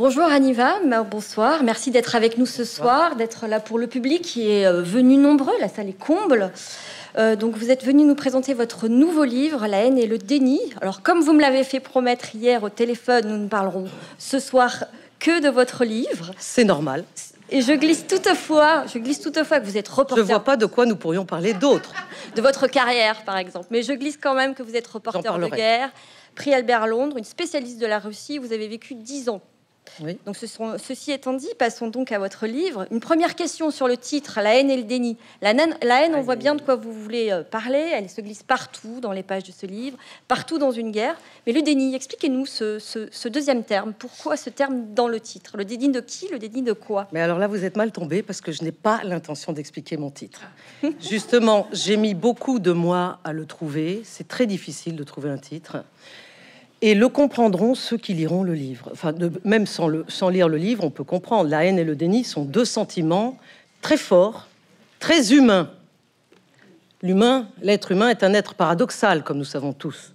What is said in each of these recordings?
Bonjour Anne Nivat, bonsoir. Merci d'être avec nous ce soir, d'être là pour le public qui est venu nombreux. La salle est comble. Donc vous êtes venu nous présenter votre nouveau livre, La haine et le déni. Alors comme vous me l'avez fait promettre hier au téléphone, nous ne parlerons ce soir que de votre livre. C'est normal. Et je glisse toutefois que vous êtes reporter. Je ne vois pas de quoi nous pourrions parler d'autre. De votre carrière, par exemple. Mais je glisse quand même que vous êtes reporter de guerre, Prix Albert Londres, une spécialiste de la Russie. Vous avez vécu 10 ans. Oui. Donc ceci étant dit, passons donc à votre livre. Une première question sur le titre, La haine et le déni. La haine, on voit bien de quoi vous voulez parler. Elle se glisse partout dans les pages de ce livre, partout dans une guerre. Mais le déni, expliquez-nous ce deuxième terme. Pourquoi ce terme dans le titre? Le déni de qui? Le déni de quoi? Mais alors là, vous êtes mal tombé parce que je n'ai pas l'intention d'expliquer mon titre. Justement, j'ai mis beaucoup de moi à le trouver. C'est très difficile de trouver un titre. Et le comprendront ceux qui liront le livre. Enfin, même sans lire le livre, on peut comprendre. La haine et le déni sont deux sentiments très forts, très humains. L'être humain est un être paradoxal, comme nous savons tous.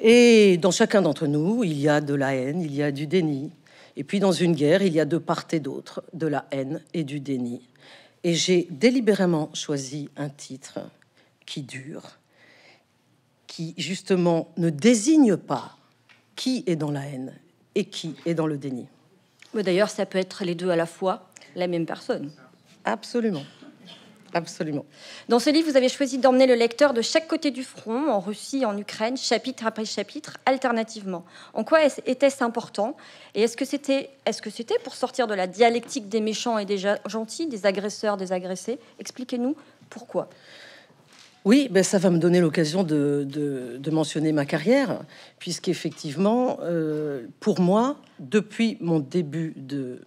Et dans chacun d'entre nous, il y a de la haine, il y a du déni. Et puis dans une guerre, il y a de part et d'autre de la haine et du déni. Et j'ai délibérément choisi un titre qui dure, qui justement ne désigne pas qui est dans la haine et qui est dans le déni. Mais d'ailleurs, ça peut être les deux à la fois, la même personne. Absolument. Absolument. Dans ce livre, vous avez choisi d'emmener le lecteur de chaque côté du front, en Russie, en Ukraine, chapitre après chapitre, alternativement. En quoi était-ce important? Et est-ce que c'était pour sortir de la dialectique des méchants et des gentils, des agresseurs, des agressés? Expliquez-nous pourquoi. Oui, ben ça va me donner l'occasion de mentionner ma carrière, puisqu'effectivement, pour moi, depuis mon début de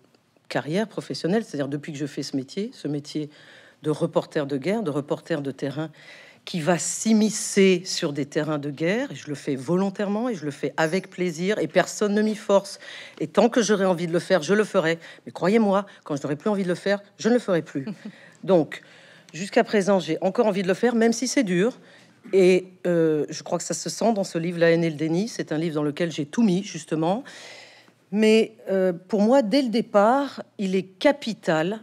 carrière professionnelle, c'est-à-dire depuis que je fais ce métier de reporter de guerre, de reporter de terrain, qui va s'immiscer sur des terrains de guerre, et je le fais volontairement, et je le fais avec plaisir, et personne ne m'y force. Et tant que j'aurai envie de le faire, je le ferai. Mais croyez-moi, quand je n'aurai plus envie de le faire, je ne le ferai plus. Donc, jusqu'à présent, j'ai encore envie de le faire, même si c'est dur. Et je crois que ça se sent dans ce livre, La haine et le déni. C'est un livre dans lequel j'ai tout mis, justement. Mais pour moi, dès le départ, il est capital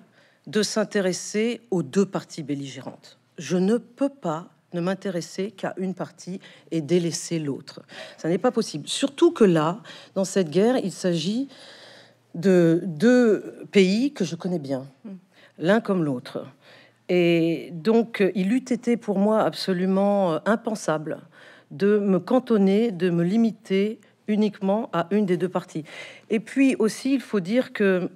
de s'intéresser aux deux parties belligérantes. Je ne peux pas ne m'intéresser qu'à une partie et délaisser l'autre. Ça n'est pas possible. Surtout que là, dans cette guerre, il s'agit de deux pays que je connais bien, l'un comme l'autre. Et donc, il eût été pour moi absolument impensable de me cantonner, de me limiter uniquement à une des deux parties. Et puis aussi, il faut dire que,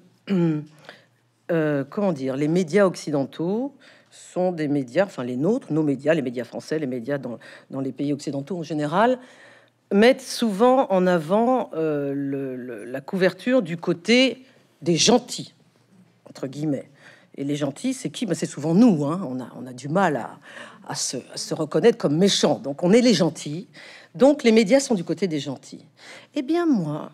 les médias occidentaux sont des médias, enfin les nôtres, nos médias, les médias français, les médias dans les pays occidentaux en général, mettent souvent en avant la couverture du côté des gentils, entre guillemets. Et les gentils, c'est qui? Ben, c'est souvent nous. Hein. On a du mal à se reconnaître comme méchants. Donc, on est les gentils. Donc, les médias sont du côté des gentils. Eh bien, moi,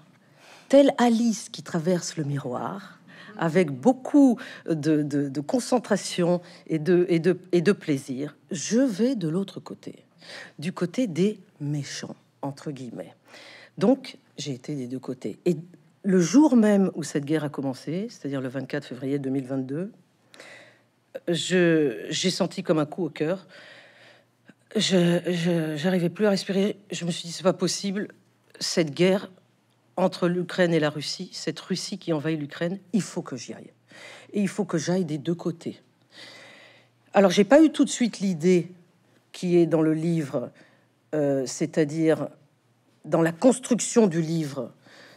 telle Alice qui traverse le miroir, avec beaucoup de concentration et de plaisir, je vais de l'autre côté, du côté des méchants, entre guillemets. Donc, j'ai été des deux côtés. Et le jour même où cette guerre a commencé, c'est-à-dire le 24 février 2022, j'ai senti comme un coup au cœur. Je n'arrivais plus à respirer. Je me suis dit, c'est pas possible. Cette guerre entre l'Ukraine et la Russie, cette Russie qui envahit l'Ukraine, il faut que j'y aille. Et il faut que j'aille des deux côtés. Alors, j'ai pas eu tout de suite l'idée qui est dans le livre, c'est-à-dire dans la construction du livre,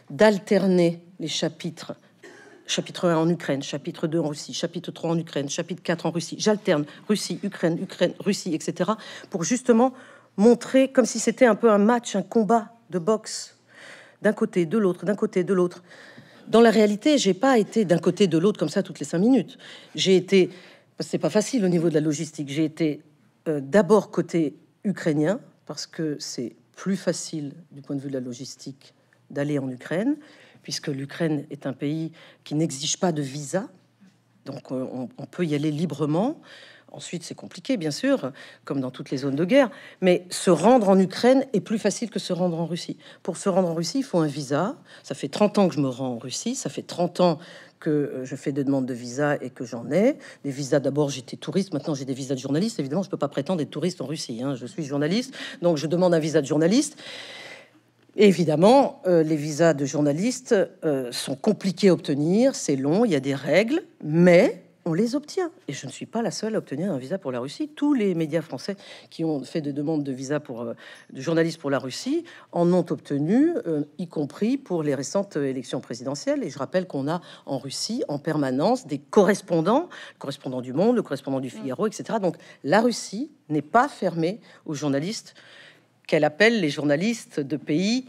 d'alterner les chapitres. Chapitre 1 en Ukraine, chapitre 2 en Russie, chapitre 3 en Ukraine, chapitre 4 en Russie. J'alterne Russie, Ukraine, Ukraine, Russie, etc. pour justement montrer comme si c'était un peu un match, un combat de boxe. D'un côté, de l'autre, d'un côté, de l'autre. Dans la réalité, j'ai pas été d'un côté, de l'autre comme ça toutes les 5 minutes. J'ai été, c'est pas facile au niveau de la logistique, j'ai été d'abord côté ukrainien parce que c'est plus facile du point de vue de la logistique d'aller en Ukraine, puisque l'Ukraine est un pays qui n'exige pas de visa, donc on peut y aller librement. Ensuite, c'est compliqué, bien sûr, comme dans toutes les zones de guerre, mais se rendre en Ukraine est plus facile que se rendre en Russie. Pour se rendre en Russie, il faut un visa. Ça fait 30 ans que je me rends en Russie, ça fait 30 ans que je fais des demandes de visa et que j'en ai. Des visas, d'abord, j'étais touriste, maintenant j'ai des visas de journaliste. Évidemment, je ne peux pas prétendre être touriste en Russie, hein. Je suis journaliste, donc je demande un visa de journaliste. Évidemment, les visas de journalistes sont compliqués à obtenir, c'est long, il y a des règles, mais on les obtient. Et je ne suis pas la seule à obtenir un visa pour la Russie. Tous les médias français qui ont fait des demandes de visa pour de journalistes pour la Russie en ont obtenu, y compris pour les récentes élections présidentielles. Et je rappelle qu'on a en Russie en permanence des correspondants, le correspondant du Monde, le correspondant du Figaro, etc. Donc la Russie n'est pas fermée aux journalistes qu'elle appelle les journalistes de pays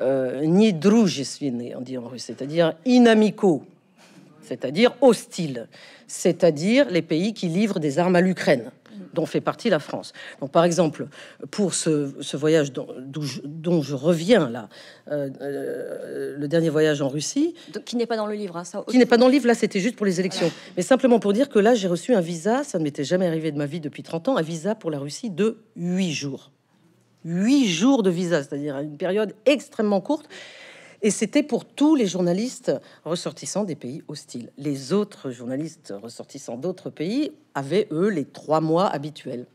ni drujestvennés, on dit en russe, c'est-à-dire inamicaux, c'est-à-dire hostiles, c'est-à-dire les pays qui livrent des armes à l'Ukraine, dont fait partie la France. Donc, par exemple, pour ce voyage dont je reviens là, le dernier voyage en Russie... Donc, qui n'est pas dans le livre, hein, ça... Qui n'est pas dans le livre, là, c'était juste pour les élections. Voilà. Mais simplement pour dire que là, j'ai reçu un visa, ça ne m'était jamais arrivé de ma vie depuis 30 ans, un visa pour la Russie de 8 jours. 8 jours de visa, c'est-à-dire une période extrêmement courte. Et c'était pour tous les journalistes ressortissants des pays hostiles. Les autres journalistes ressortissants d'autres pays avaient, eux, les 3 mois habituels.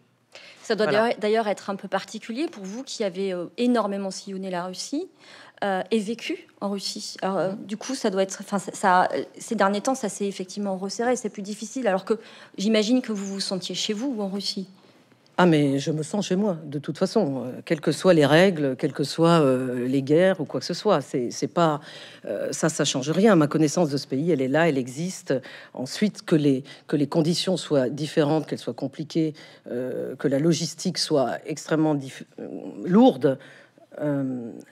Ça doit d'ailleurs être un peu particulier pour vous qui avez énormément sillonné la Russie et vécu en Russie. Alors, du coup, ça doit être... Enfin, ces derniers temps, ça s'est effectivement resserré. C'est plus difficile, alors que j'imagine que vous vous sentiez chez vous ou en Russie. Ah, mais je me sens chez moi, de toute façon, quelles que soient les règles, quelles que soient les guerres ou quoi que ce soit. C'est pas ça change rien. Ma connaissance de ce pays, elle est là, elle existe. Ensuite, que les conditions soient différentes, qu'elles soient compliquées, que la logistique soit extrêmement lourde,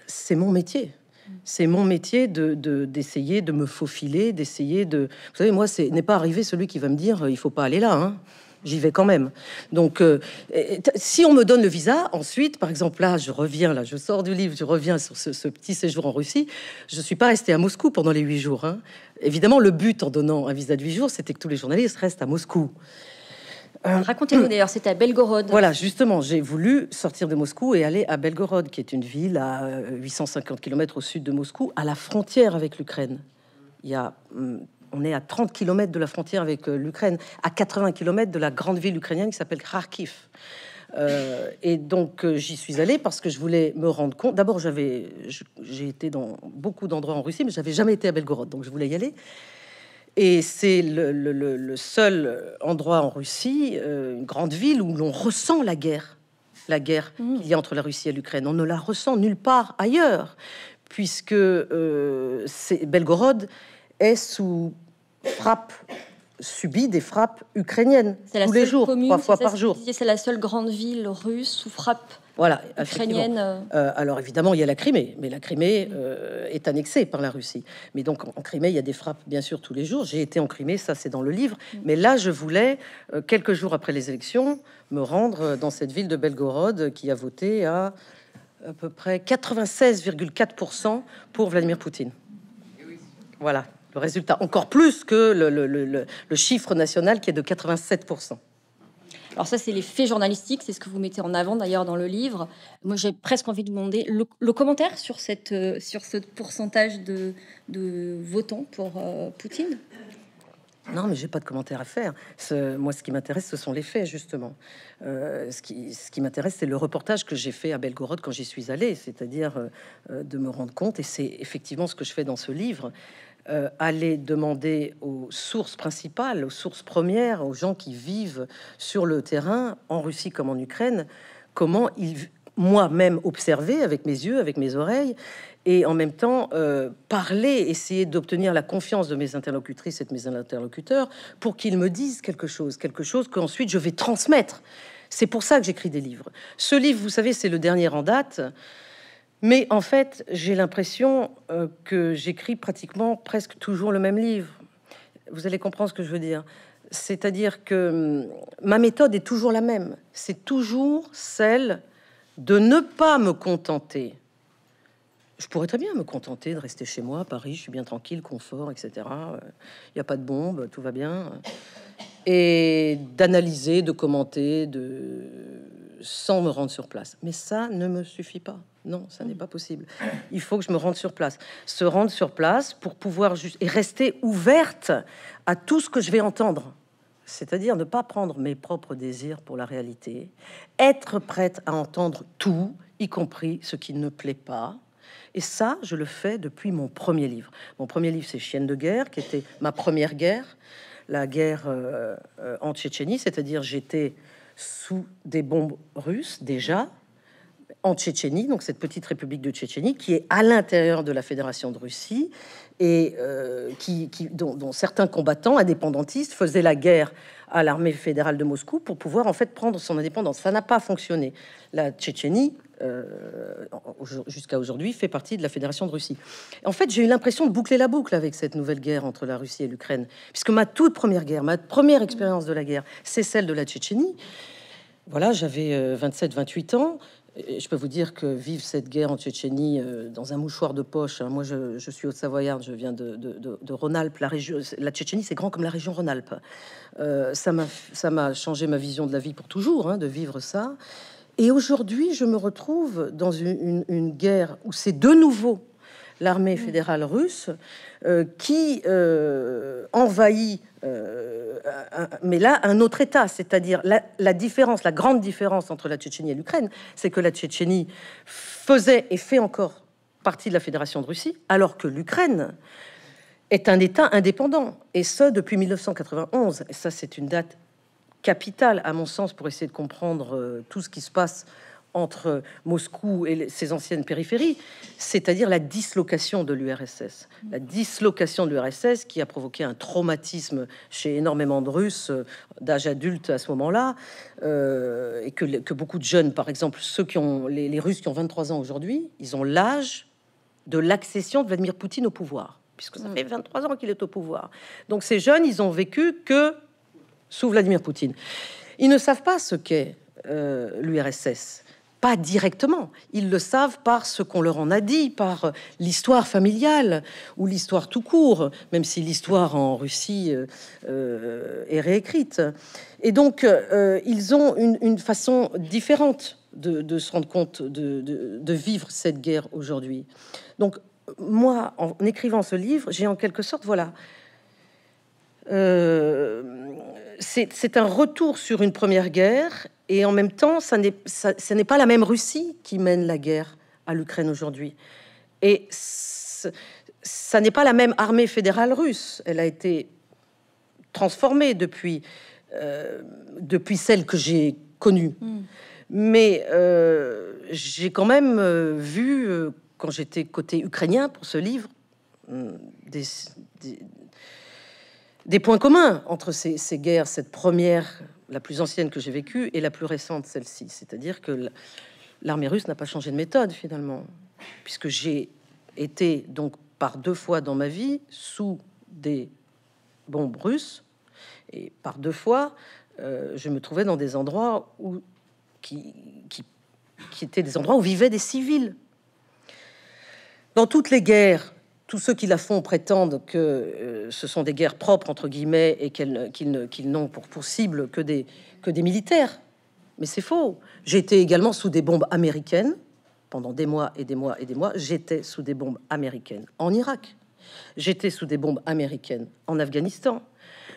c'est mon métier. C'est mon métier d'essayer de me faufiler, d'essayer de... Vous savez, moi, n'est pas arrivé celui qui va me dire il faut pas aller là, hein. J'y vais quand même. Donc, si on me donne le visa, ensuite, par exemple, là, je reviens, là, je sors du livre, je reviens sur ce petit séjour en Russie. Je suis pas restée à Moscou pendant les 8 jours. Hein. Évidemment, le but en donnant un visa de 8 jours, c'était que tous les journalistes restent à Moscou. Racontez-nous d'ailleurs, c'était à Belgorod. Voilà, justement, j'ai voulu sortir de Moscou et aller à Belgorod, qui est une ville à 850 km au sud de Moscou, à la frontière avec l'Ukraine. On est à 30 km de la frontière avec l'Ukraine, à 80 km de la grande ville ukrainienne qui s'appelle Kharkiv. Et donc, j'y suis allée parce que je voulais me rendre compte. D'abord, j'ai été dans beaucoup d'endroits en Russie, mais j'avais jamais été à Belgorod, donc je voulais y aller. Et c'est le seul endroit en Russie, une grande ville, où l'on ressent la guerre qu'il y a entre la Russie et l'Ukraine. On ne la ressent nulle part ailleurs, puisque Belgorod est sous frappe, subit des frappes ukrainiennes tous les jours, 3 fois par jour. C'est la seule grande ville russe sous frappe ukrainienne. Alors évidemment, il y a la Crimée, mais la Crimée est annexée par la Russie. Mais donc en Crimée, il y a des frappes, bien sûr, tous les jours. J'ai été en Crimée, ça c'est dans le livre. Mais là, je voulais, quelques jours après les élections, me rendre dans cette ville de Belgorod qui a voté à peu près 96,4% pour Vladimir Poutine. Voilà. Le résultat, encore plus que le chiffre national qui est de 87%. Alors ça, c'est les faits journalistiques, c'est ce que vous mettez en avant d'ailleurs dans le livre. Moi, j'ai presque envie de demander le commentaire sur ce pourcentage de votants pour Poutine. Non, mais j'ai pas de commentaire à faire. Moi, ce qui m'intéresse, ce sont les faits, justement. Ce qui m'intéresse, c'est le reportage que j'ai fait à Belgorod quand j'y suis allée, c'est-à-dire de me rendre compte, et c'est effectivement ce que je fais dans ce livre, aller demander aux sources principales, aux sources premières, aux gens qui vivent sur le terrain, en Russie comme en Ukraine, comment ils... moi-même observer avec mes yeux, avec mes oreilles, et en même temps parler, essayer d'obtenir la confiance de mes interlocutrices et de mes interlocuteurs pour qu'ils me disent quelque chose qu'ensuite je vais transmettre. C'est pour ça que j'écris des livres. Ce livre, vous savez, c'est le dernier en date, mais en fait, j'ai l'impression que j'écris presque toujours le même livre. Vous allez comprendre ce que je veux dire. C'est-à-dire que ma méthode est toujours la même. C'est toujours celle... de ne pas me contenter. Je pourrais très bien me contenter de rester chez moi à Paris, je suis bien tranquille, confort, etc. Il n'y a pas de bombe, tout va bien. et d'analyser, de commenter, sans me rendre sur place. Mais ça ne me suffit pas. Non, ça n'est pas possible. Il faut que je me rende sur place. Se rendre sur place pour pouvoir juste... et rester ouverte à tout ce que je vais entendre. C'est-à-dire ne pas prendre mes propres désirs pour la réalité. Être prête à entendre tout, y compris ce qui ne plaît pas. Et ça, je le fais depuis mon premier livre. Mon premier livre, c'est Chienne de guerre, qui était ma première guerre. La guerre en Tchétchénie, c'est-à-dire j'étais sous des bombes russes, déjà, en Tchétchénie, donc cette petite république de Tchétchénie, qui est à l'intérieur de la Fédération de Russie, et dont certains combattants indépendantistes faisaient la guerre à l'armée fédérale de Moscou pour pouvoir, en fait, prendre son indépendance. Ça n'a pas fonctionné. La Tchétchénie, jusqu'à aujourd'hui, fait partie de la Fédération de Russie. En fait, j'ai eu l'impression de boucler la boucle avec cette nouvelle guerre entre la Russie et l'Ukraine, puisque ma toute première guerre, ma première expérience de la guerre, c'est celle de la Tchétchénie. Voilà, j'avais 27-28 ans. Et je peux vous dire que vivre cette guerre en Tchétchénie dans un mouchoir de poche... Moi, je suis haute-savoyarde, je viens de Rhône-Alpes. La Tchétchénie, c'est grand comme la région Rhône-Alpes. Ça m'a changé ma vision de la vie pour toujours, hein, de vivre ça. Et aujourd'hui, je me retrouve dans une guerre où c'est de nouveau l'armée fédérale russe qui envahit, mais là, un autre État. C'est-à-dire la différence, la grande différence entre la Tchétchénie et l'Ukraine, c'est que la Tchétchénie faisait et fait encore partie de la Fédération de Russie, alors que l'Ukraine est un État indépendant. Et ce, depuis 1991. Et ça, c'est une date capitale, à mon sens, pour essayer de comprendre tout ce qui se passe entre Moscou et ses anciennes périphéries, c'est-à-dire la dislocation de l'URSS. La dislocation de l'URSS qui a provoqué un traumatisme chez énormément de Russes d'âge adulte à ce moment-là, et que beaucoup de jeunes, par exemple, ceux qui ont... Les Russes qui ont 23 ans aujourd'hui, ils ont l'âge de l'accession de Vladimir Poutine au pouvoir, puisque ça fait 23 ans qu'il est au pouvoir. Donc ces jeunes, ils ont vécu que sous Vladimir Poutine. Ils ne savent pas ce qu'est l'URSS. Pas directement. Ils le savent par ce qu'on leur en a dit, par l'histoire familiale ou l'histoire tout court, même si l'histoire en Russie est réécrite. Et donc, ils ont une façon différente de se rendre compte, de vivre cette guerre aujourd'hui. Donc, moi, en écrivant ce livre, j'ai en quelque sorte, voilà... c'est un retour sur une première guerre, et en même temps, ce n'est pas la même Russie qui mène la guerre à l'Ukraine aujourd'hui. Et ça n'est pas la même armée fédérale russe. Elle a été transformée depuis celle que j'ai connue. Mais j'ai quand même vu, quand j'étais côté ukrainien pour ce livre, des points communs entre ces guerres, cette première, la plus ancienne que j'ai vécue, et la plus récente, celle-ci. C'est-à-dire que l'armée russe n'a pas changé de méthode, finalement, puisque j'ai été, donc, par deux fois dans ma vie, sous des bombes russes, et par deux fois, je me trouvais dans des endroits où, qui étaient des endroits où vivaient des civils. Dans toutes les guerres, tous ceux qui la font prétendent que ce sont des guerres propres, entre guillemets, et qu'ils n'ont pour cible que des militaires. Mais c'est faux. J'ai été également sous des bombes américaines. Pendant des mois et des mois et des mois, j'étais sous des bombes américaines en Irak. J'étais sous des bombes américaines en Afghanistan.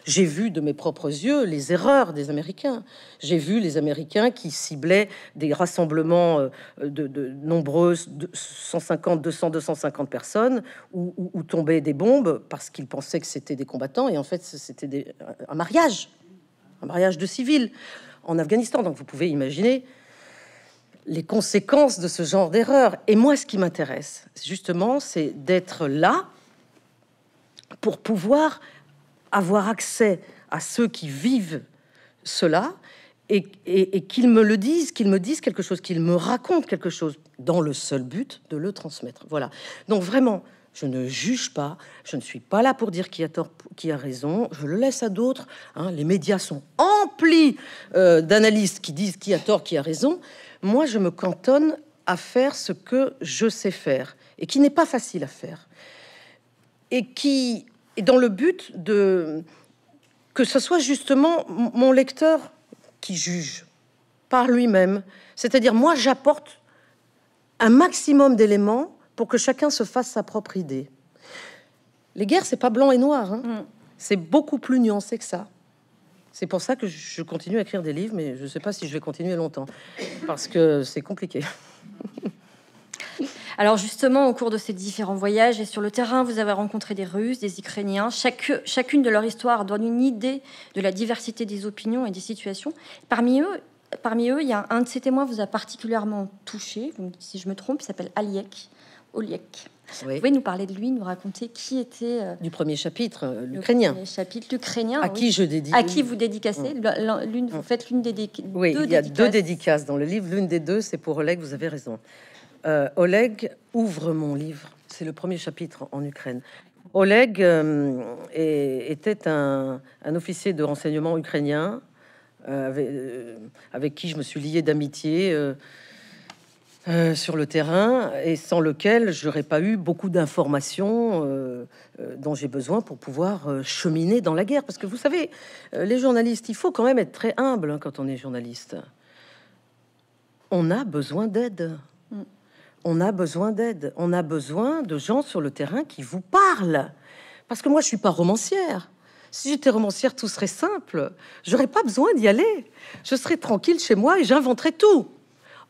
J'ai vu de mes propres yeux les erreurs des Américains. J'ai vu les Américains qui ciblaient des rassemblements de nombreuses, 150, 200, 250 personnes, où tombaient des bombes parce qu'ils pensaient que c'était des combattants, et en fait c'était un mariage de civils en Afghanistan. Donc vous pouvez imaginer les conséquences de ce genre d'erreur. Et moi, ce qui m'intéresse, justement, c'est d'être là pour pouvoir avoir accès à ceux qui vivent cela, et qu'ils me le disent, qu'ils me disent quelque chose, qu'ils me racontent quelque chose, dans le seul but de le transmettre. Voilà. Donc vraiment, je ne juge pas, je ne suis pas là pour dire qui a tort, qui a raison, je le laisse à d'autres. Hein. Les médias sont emplis d'analystes qui disent qui a tort, qui a raison. Moi, je me cantonne à faire ce que je sais faire, et qui n'est pas facile à faire, et dans le but que ce soit justement mon lecteur qui juge par lui-même. C'est-à-dire, moi, j'apporte un maximum d'éléments pour que chacun se fasse sa propre idée. Les guerres, c'est pas blanc et noir, hein. C'est beaucoup plus nuancé que ça. C'est pour ça que je continue à écrire des livres, mais je ne sais pas si je vais continuer longtemps, parce que c'est compliqué. Alors justement, au cours de ces différents voyages et sur le terrain, vous avez rencontré des Russes, des Ukrainiens. Chacune de leur histoire donne une idée de la diversité des opinions et des situations. Parmi eux, il y a un de ces témoins qui vous a particulièrement touché, si je me trompe, il s'appelle Oleh. Oui. Vous pouvez nous parler de lui, nous raconter qui était... Du premier chapitre, l'Ukrainien. À oui. Qui je dédie. À qui vous dédicacez. Vous faites l'une des deux dédicaces. Il y a deux dédicaces dans le livre. L'une des deux, c'est pour Oleh, vous avez raison. Oleh ouvre mon livre. C'est le premier chapitre en Ukraine. Oleh était un officier de renseignement ukrainien avec qui je me suis liée d'amitié sur le terrain, et sans lequel je n'aurais pas eu beaucoup d'informations dont j'ai besoin pour pouvoir cheminer dans la guerre. Parce que vous savez, les journalistes, il faut quand même être très humble hein, quand on est journaliste. On a besoin d'aide. On a besoin d'aide. On a besoin de gens sur le terrain qui vous parlent. Parce que moi, je ne suis pas romancière. Si j'étais romancière, tout serait simple. Je n'aurais pas besoin d'y aller. Je serais tranquille chez moi et j'inventerais tout.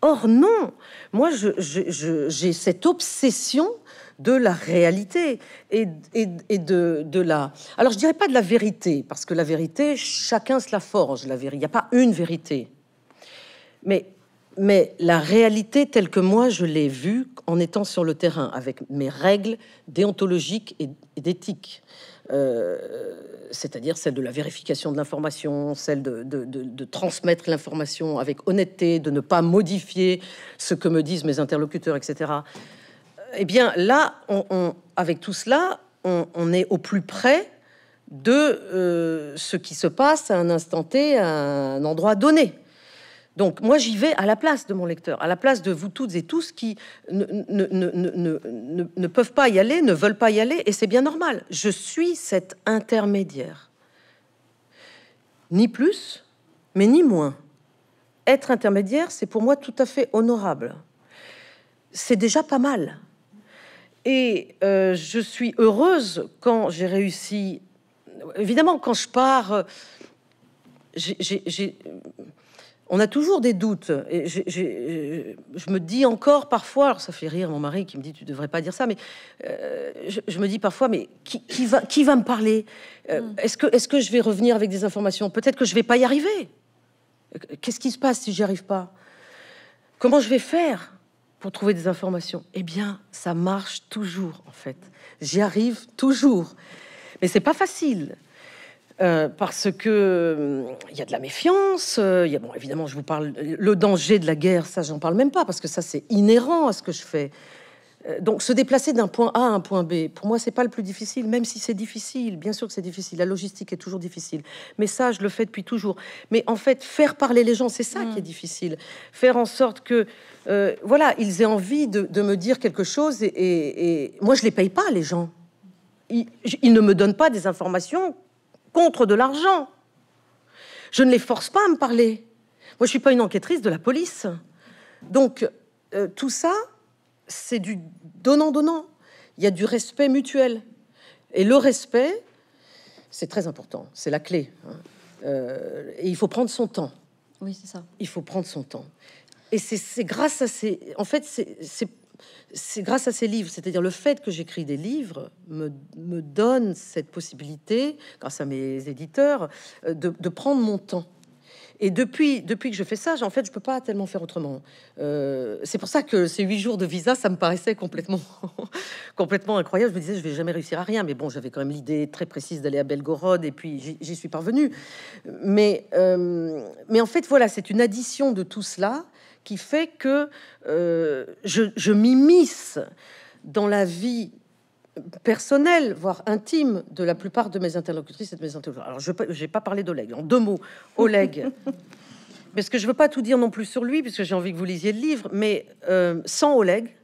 Or non, moi j'ai cette obsession de la réalité et de la... Alors je dirais pas de la vérité, parce que la vérité, chacun se la forge, la vérité. Il n'y a pas une vérité. Mais la réalité telle que moi je l'ai vue en étant sur le terrain, avec mes règles déontologiques et d'éthique. C'est-à-dire celle de la vérification de l'information, celle de transmettre l'information avec honnêteté, de ne pas modifier ce que me disent mes interlocuteurs, etc. Eh bien, là, avec tout cela, on est au plus près de ce qui se passe à un instant T, à un endroit donné. Donc, moi, j'y vais à la place de mon lecteur, à la place de vous toutes et tous qui ne peuvent pas y aller, ne veulent pas y aller, et c'est bien normal. Je suis cet intermédiaire. Ni plus, mais ni moins. Être intermédiaire, c'est pour moi tout à fait honorable. C'est déjà pas mal. Et je suis heureuse quand j'ai réussi... Évidemment, quand je pars, on a toujours des doutes. Et je me dis encore parfois, alors ça fait rire mon mari qui me dit tu devrais pas dire ça, mais je me dis parfois mais qui va me parler est-ce que je vais revenir avec des informations? Peut-être que je vais pas y arriver. Qu'est-ce qui se passe si j'y arrive pas? Comment je vais faire pour trouver des informations? Eh bien, ça marche toujours en fait. J'y arrive toujours, mais c'est pas facile. Parce que il y a de la méfiance, bon, évidemment, je vous parle le danger de la guerre, ça j'en parle même pas parce que ça c'est inhérent à ce que je fais. Donc se déplacer d'un point A à un point B, pour moi c'est pas le plus difficile, même si c'est difficile, bien sûr que c'est difficile, la logistique est toujours difficile, mais ça je le fais depuis toujours. Mais en fait, faire parler les gens, c'est ça qui est difficile, faire en sorte que voilà, ils aient envie de me dire quelque chose et moi je les paye pas les gens, ils ne me donnent pas des informations contre de l'argent. Je ne les force pas à me parler. Moi, je suis pas une enquêtrice de la police. Donc, tout ça, c'est du donnant-donnant. Il y a du respect mutuel. Et le respect, c'est très important. C'est la clé. Et il faut prendre son temps. Oui, c'est ça. Il faut prendre son temps. Et c'est grâce à ces... En fait, c'est grâce à ces livres, c'est-à-dire le fait que j'écris des livres me donne cette possibilité, grâce à mes éditeurs, de prendre mon temps. Et depuis que je fais ça, en fait, je peux pas tellement faire autrement. C'est pour ça que ces 8 jours de visa, ça me paraissait complètement incroyable. Je me disais, je vais jamais réussir à rien. Mais bon, j'avais quand même l'idée très précise d'aller à Belgorod, et puis j'y suis parvenue. Mais en fait, voilà, c'est une addition de tout cela qui fait que je m'immisce dans la vie personnelle, voire intime, de la plupart de mes interlocutrices et de mes interlocuteurs. Alors, je n'ai pas parlé d'Oleh. En 2 mots, Oleh. Parce que je ne veux pas tout dire non plus sur lui, puisque j'ai envie que vous lisiez le livre, mais sans Oleh,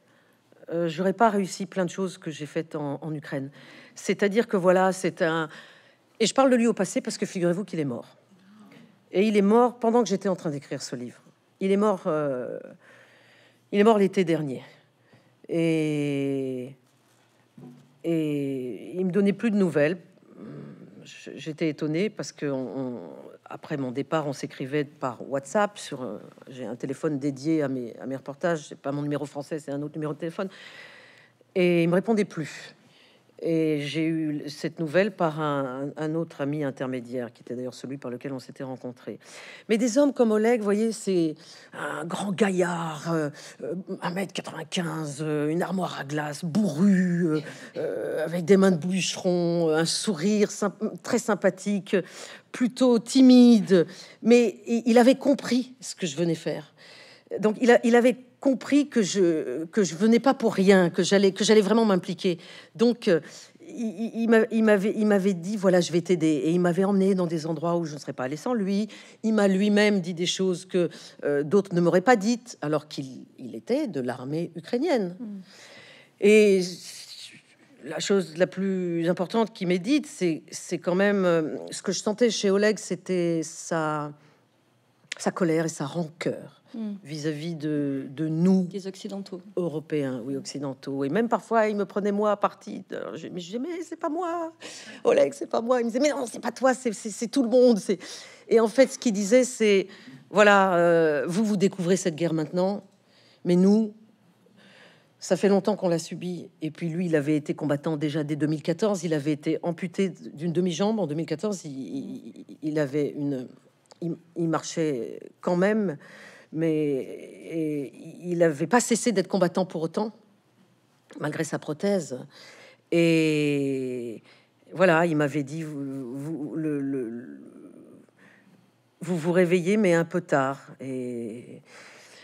je n'aurais pas réussi plein de choses que j'ai faites en Ukraine. C'est-à-dire que voilà, c'est un... Et je parle de lui au passé parce que figurez-vous qu'il est mort. Et il est mort pendant que j'étais en train d'écrire ce livre. Il est mort l'été dernier. Et il me donnait plus de nouvelles. J'étais étonnée parce que après mon départ, on s'écrivait par WhatsApp. J'ai un téléphone dédié à mes reportages. C'est pas mon numéro français, c'est un autre numéro de téléphone. Et il me répondait plus. Et j'ai eu cette nouvelle par un autre ami intermédiaire, qui était d'ailleurs celui par lequel on s'était rencontrés. Mais des hommes comme Oleh, vous voyez, c'est un grand gaillard, 1m95, une armoire à glace, bourru, avec des mains de bûcheron, un sourire très sympathique, plutôt timide. Mais il avait compris ce que je venais faire. Donc il avait compris que je venais pas pour rien, que j'allais vraiment m'impliquer. Donc il m'avait dit voilà, je vais t'aider, et il m'avait emmené dans des endroits où je ne serais pas allée sans lui. Il m'a lui-même dit des choses que d'autres ne m'auraient pas dites, alors qu'il était de l'armée ukrainienne. Et la chose la plus importante qui m'est dite, c'est quand même ce que je sentais chez Oleh, c'était sa colère et sa rancœur vis-à-vis de nous, des occidentaux, européens, oui, occidentaux. Et même parfois, il me prenait moi à partie. Alors, je disais, mais c'est pas moi, Oleh, c'est pas moi. Il me disait, mais non, c'est pas toi, c'est tout le monde. Et en fait, ce qu'il disait, c'est voilà, vous découvrez cette guerre maintenant, mais nous, ça fait longtemps qu'on l'a subie. Et puis lui, il avait été combattant déjà dès 2014. Il avait été amputé d'une demi-jambe en 2014. Il avait il marchait quand même. Mais il n'avait pas cessé d'être combattant pour autant, malgré sa prothèse. Et voilà, il m'avait dit, vous vous réveillez, mais un peu tard. Et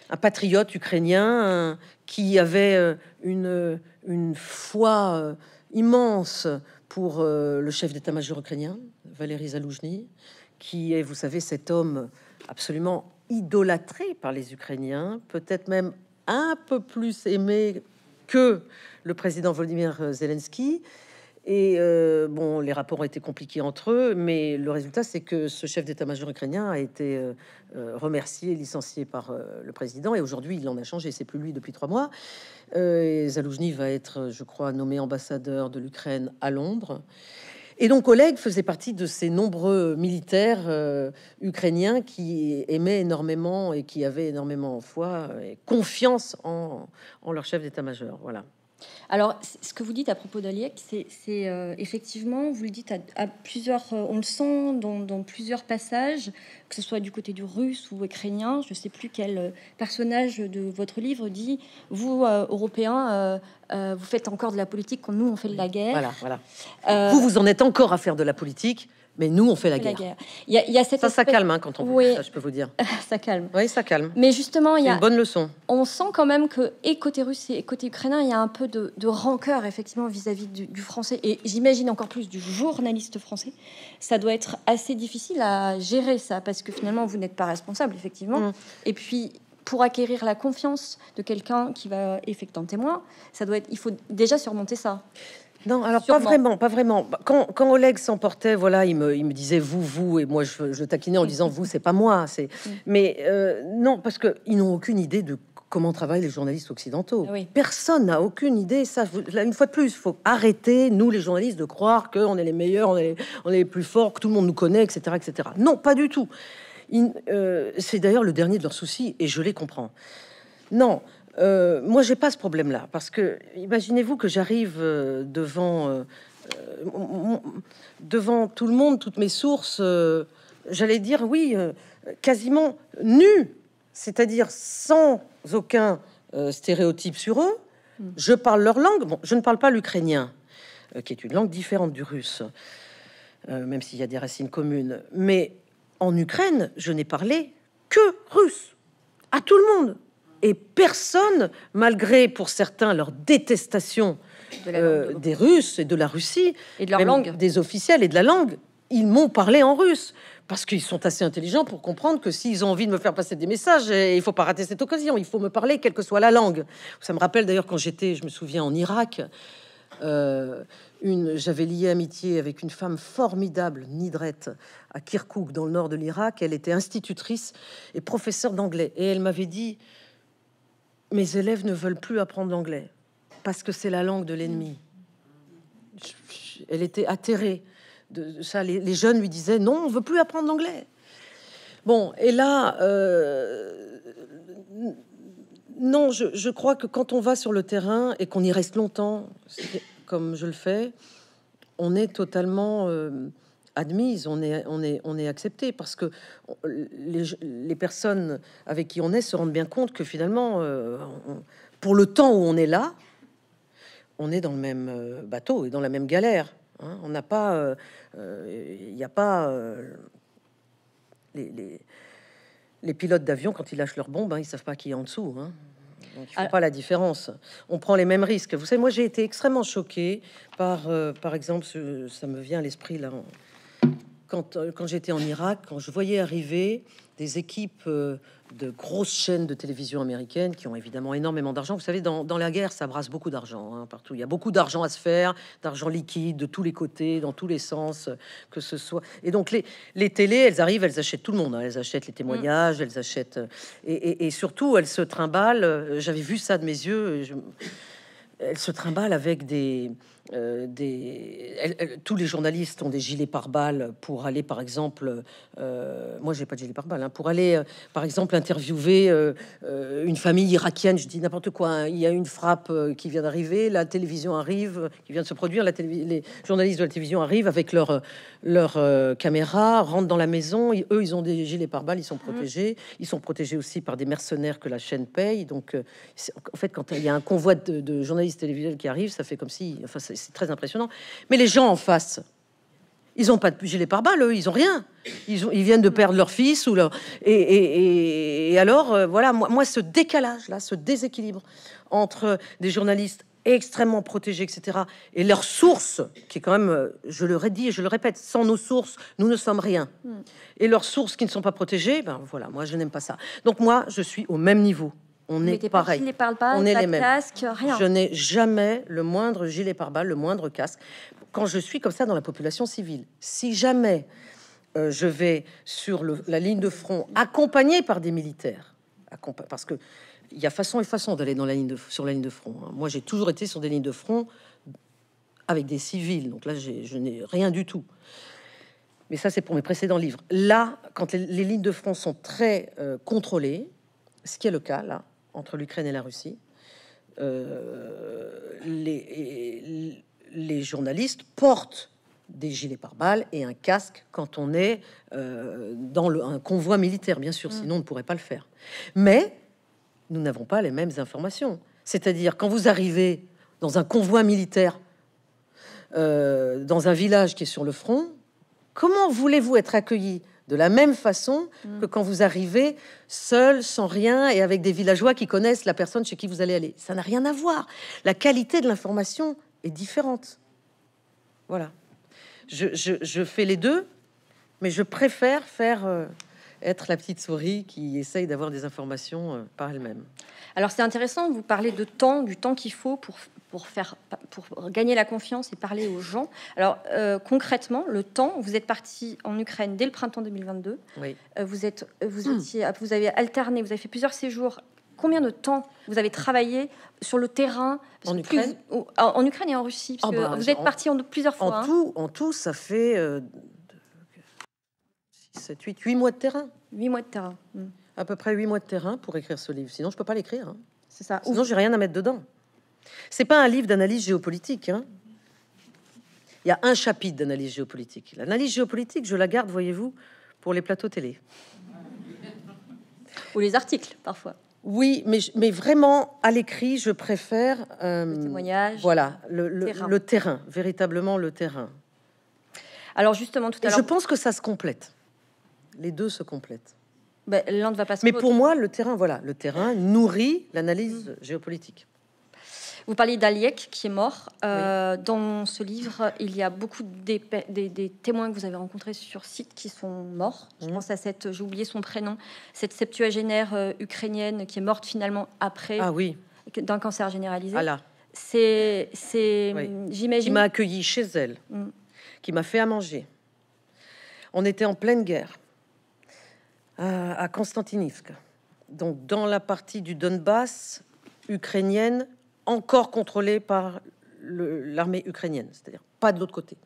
un patriote ukrainien qui avait une foi immense pour le chef d'état-major ukrainien, Valéry Zaloujny, qui est, vous savez, cet homme absolument idolâtré par les Ukrainiens, peut-être même un peu plus aimé que le président Volodymyr Zelensky. Et bon, les rapports ont été compliqués entre eux, mais le résultat, c'est que ce chef d'état-major ukrainien a été remercié, licencié par le président, et aujourd'hui, il en a changé, c'est plus lui depuis 3 mois. Et Zaloujny va être, je crois, nommé ambassadeur de l'Ukraine à Londres. Et donc Oleh faisait partie de ces nombreux militaires ukrainiens qui aimaient énormément et qui avaient énormément foi et confiance en leur chef d'état-major. Voilà. Alors, ce que vous dites à propos d'Oleh, c'est effectivement, vous le dites à plusieurs, on le sent dans plusieurs passages, que ce soit du côté du russe ou ukrainien, je ne sais plus quel personnage de votre livre dit, vous, Européens, vous faites encore de la politique quand nous, on fait de la guerre. Voilà, voilà. Vous en êtes encore à faire de la politique, mais nous, on fait la guerre. Il y a cette ça calme hein, quand on oui. Peut, ça, je peux vous dire. Ça calme. Oui, ça calme. Mais justement, il y a une bonne leçon. On sent quand même que, et côté russe et côté ukrainien, il y a un peu de rancœur, effectivement, vis-à-vis du français. Et j'imagine encore plus du journaliste français. Ça doit être assez difficile à gérer, ça, parce que finalement, vous n'êtes pas responsable, effectivement. Et puis, pour acquérir la confiance de quelqu'un qui va effectuer un témoin, ça doit être, il faut déjà surmonter ça. Non, alors sûrement. Pas vraiment. Quand Oleh s'emportait, voilà, il me disait vous, et moi je taquinais en disant vous, c'est pas moi. Mais non, parce qu'ils n'ont aucune idée de comment travaillent les journalistes occidentaux. Ah oui. Personne n'a aucune idée. Ça, là, une fois de plus, il faut arrêter, nous les journalistes, de croire qu'on est les meilleurs, on est les plus forts, que tout le monde nous connaît, etc. etc. Non, pas du tout. C'est d'ailleurs le dernier de leurs soucis, et je les comprends. Non. Moi, j'ai pas ce problème-là, parce que imaginez-vous que j'arrive devant tout le monde, toutes mes sources, j'allais dire oui, quasiment nus, c'est-à-dire sans aucun stéréotype sur eux. Je parle leur langue. Bon, je ne parle pas l'ukrainien, qui est une langue différente du russe, même s'il y a des racines communes. Mais en Ukraine, je n'ai parlé que russe à tout le monde. Et personne, malgré pour certains leur détestation des Russes et de la Russie, et de leur langue, des officiels et de la langue, ils m'ont parlé en russe parce qu'ils sont assez intelligents pour comprendre que s'ils ont envie de me faire passer des messages, il faut pas rater cette occasion, il faut me parler quelle que soit la langue. Ça me rappelle d'ailleurs quand je me souviens en Irak, J'avais lié amitié avec une femme formidable, Nidrette, à Kirkouk, dans le nord de l'Irak. Elle était institutrice et professeure d'anglais. Et elle m'avait dit, mes élèves ne veulent plus apprendre l'anglais parce que c'est la langue de l'ennemi. Elle était atterrée de ça. Les jeunes lui disaient, non, on ne veut plus apprendre l'anglais. Bon, et là... non, je crois que quand on va sur le terrain et qu'on y reste longtemps, comme je le fais, on est totalement admise, on est accepté, parce que les personnes avec qui on est se rendent bien compte que finalement, pour le temps où on est là, on est dans le même bateau et dans la même galère. Hein. On n'a pas, il n'y a pas Les pilotes d'avion, quand ils lâchent leur bombe, hein, ils savent pas qui est en dessous. Hein. Donc, ils font pas la différence. On prend les mêmes risques. Vous savez, moi, j'ai été extrêmement choquée par, par exemple, ça me vient à l'esprit, là, quand j'étais en Irak, quand je voyais arriver des équipes de grosses chaînes de télévision américaines qui ont évidemment énormément d'argent. Vous savez, dans la guerre, ça brasse beaucoup d'argent, hein, partout. Il y a beaucoup d'argent à se faire, d'argent liquide, de tous les côtés, dans tous les sens, que ce soit... Et donc, les télés, elles arrivent, elles achètent tout le monde. Hein. Elles achètent les témoignages, elles achètent... Et surtout, elles se trimballent. J'avais vu ça de mes yeux. Elles se trimballent avec tous les journalistes ont des gilets pare-balles pour aller, par exemple... moi, j'ai pas de gilet pare-balles. Hein, pour aller, par exemple, interviewer une famille irakienne. Je dis n'importe quoi. Hein, il y a une frappe qui vient d'arriver. La télévision arrive, qui vient de se produire. Les journalistes de la télévision arrivent avec leur caméra, rentrent dans la maison. Eux, ils ont des gilets pare-balles. Ils sont protégés. Ils sont protégés aussi par des mercenaires que la chaîne paye. Donc, en fait, quand il y a un convoi de journalistes télévisuels qui arrivent, ça fait comme si... Enfin, c'est très impressionnant. Mais les gens en face, ils n'ont pas de gilet pare-balles, eux, ils n'ont rien. Ils viennent de perdre leur fils. Ou leur... Et alors, voilà, moi, ce décalage-là, ce déséquilibre entre des journalistes extrêmement protégés, etc., et leurs sources, qui est quand même, je le redis et je le répète, sans nos sources, nous ne sommes rien. Et leurs sources qui ne sont pas protégées, ben voilà, moi, je n'aime pas ça. Donc moi, je suis au même niveau. On est pareil. Pas, on est les mêmes. Casque, rien. Je n'ai jamais le moindre gilet pare-balles, le moindre casque. Quand je suis comme ça dans la population civile, si jamais je vais sur la ligne de front, accompagnée par des militaires, parce que il y a façon et façon d'aller sur la ligne de front. Hein. Moi, j'ai toujours été sur des lignes de front avec des civils. Donc là, je n'ai rien du tout. Mais ça, c'est pour mes précédents livres. Là, quand les lignes de front sont très contrôlées, ce qui est le cas là, entre l'Ukraine et la Russie, les journalistes portent des gilets pare-balles et un casque quand on est dans un convoi militaire, bien sûr, sinon on ne pourrait pas le faire. Mais nous n'avons pas les mêmes informations. C'est-à-dire, quand vous arrivez dans un convoi militaire, dans un village qui est sur le front, comment voulez-vous être accueillis de la même façon que quand vous arrivez seul, sans rien, et avec des villageois qui connaissent la personne chez qui vous allez aller? Ça n'a rien à voir. La qualité de l'information est différente. Voilà. Je fais les deux, mais je préfère faire... être la petite souris qui essaye d'avoir des informations par elle-même. Alors c'est intéressant, vous parlez de temps, du temps qu'il faut pour gagner la confiance et parler aux gens. Alors concrètement, le temps, vous êtes parti en Ukraine dès le printemps 2022. Oui. Vous avez alterné, vous avez fait plusieurs séjours. Combien de temps vous avez travaillé sur le terrain en Ukraine, en Ukraine et en Russie, parce que vous êtes parti en plusieurs fois. En tout, ça fait 8 mois de terrain. 8 mois de terrain. À peu près 8 mois de terrain pour écrire ce livre. Sinon, je peux pas l'écrire. Hein. C'est ça. Sinon, j'ai rien à mettre dedans. C'est pas un livre d'analyse géopolitique. Hein. Il y a un chapitre d'analyse géopolitique. L'analyse géopolitique, je la garde, voyez-vous, pour les plateaux télé. Ou les articles, parfois. Oui, mais vraiment, à l'écrit, je préfère... le témoignage. Voilà, le terrain. Véritablement le terrain. Alors justement, tout à l'heure... Je pense que ça se complète. Les deux se complètent. Ben, l'un ne va pas sans l'autre. Mais pour moi, le terrain, voilà, le terrain nourrit l'analyse géopolitique. Vous parliez d'Aliek qui est mort. Oui. Dans ce livre, il y a beaucoup des témoins que vous avez rencontrés sur site qui sont morts. Je pense à cette, j'ai oublié son prénom, cette septuagénaire ukrainienne qui est morte finalement après d'un cancer généralisé. J'imagine. Qui m'a accueillie chez elle, qui m'a fait à manger. On était en pleine guerre à Konstantynivsk, donc dans la partie du Donbass ukrainienne, encore contrôlée par l'armée ukrainienne, c'est-à-dire pas de l'autre côté.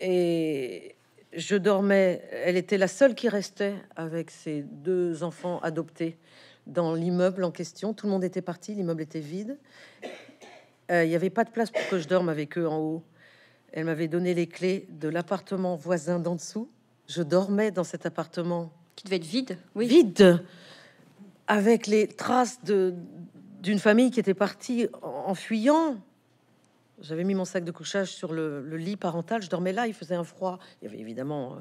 Et je dormais, elle était la seule qui restait avec ses deux enfants adoptés dans l'immeuble en question. Tout le monde était parti, l'immeuble était vide. Il n'y avait pas de place pour que je dorme avec eux en haut. Elle m'avait donné les clés de l'appartement voisin d'en dessous. Je dormais dans cet appartement qui devait être vide, oui, vide, avec les traces d'une famille qui était partie en fuyant. J'avais mis mon sac de couchage sur le lit parental. Je dormais là, il faisait un froid. Il n'y avait évidemment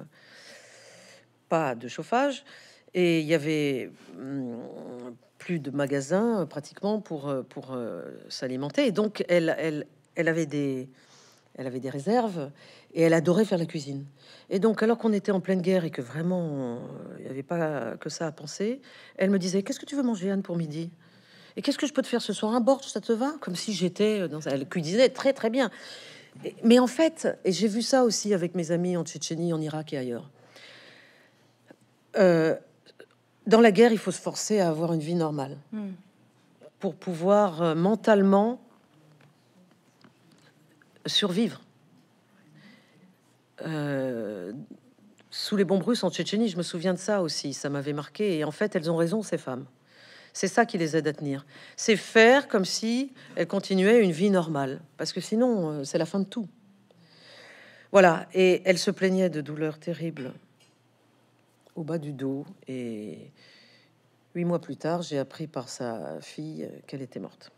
pas de chauffage. Et il y avait plus de magasins pratiquement pour s'alimenter. Et donc, elle avait des réserves et elle adorait faire la cuisine. Et donc, alors qu'on était en pleine guerre et que vraiment, il n'y avait pas que ça à penser, elle me disait, qu'est-ce que tu veux manger, Anne, pour midi ? Et qu'est-ce que je peux te faire ce soir? Un borsch, ça te va? Comme si j'étais dans ça. Elle cuisinait très, très bien. Mais en fait, et j'ai vu ça aussi avec mes amis en Tchétchénie, en Irak et ailleurs, dans la guerre, il faut se forcer à avoir une vie normale pour pouvoir mentalement survivre. Sous les bombes russes en Tchétchénie, je me souviens de ça aussi. Ça m'avait marqué. Et en fait, elles ont raison, ces femmes. C'est ça qui les aide à tenir. C'est faire comme si elles continuaient une vie normale. Parce que sinon, c'est la fin de tout. Voilà. Et elles se plaignaient de douleurs terribles au bas du dos. Et 8 mois plus tard, j'ai appris par sa fille qu'elle était morte.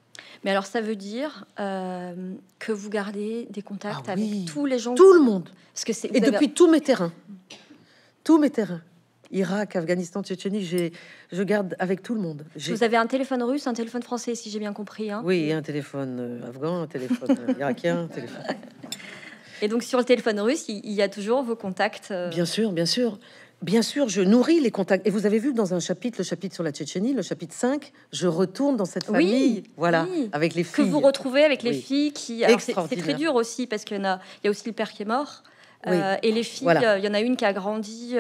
Mais alors, ça veut dire que vous gardez des contacts avec tous les gens... Tout le monde. Parce que et depuis tous mes terrains. Tous mes terrains. Irak, Afghanistan, Tchétchénie, je garde avec tout le monde. Vous avez un téléphone russe, un téléphone français, si j'ai bien compris. Hein. Oui, un téléphone afghan, un téléphone irakien, un téléphone... Et donc, sur le téléphone russe, il y a toujours vos contacts Bien sûr, bien sûr. Bien sûr, je nourris les contacts. Et vous avez vu, dans un chapitre, le chapitre sur la Tchétchénie, le chapitre 5, je retourne dans cette famille, voilà, avec les filles. Que vous retrouvez avec les filles qui... C'est très dur aussi, parce qu'il y a aussi le père qui est mort. Et les filles, il y en a une qui a grandi,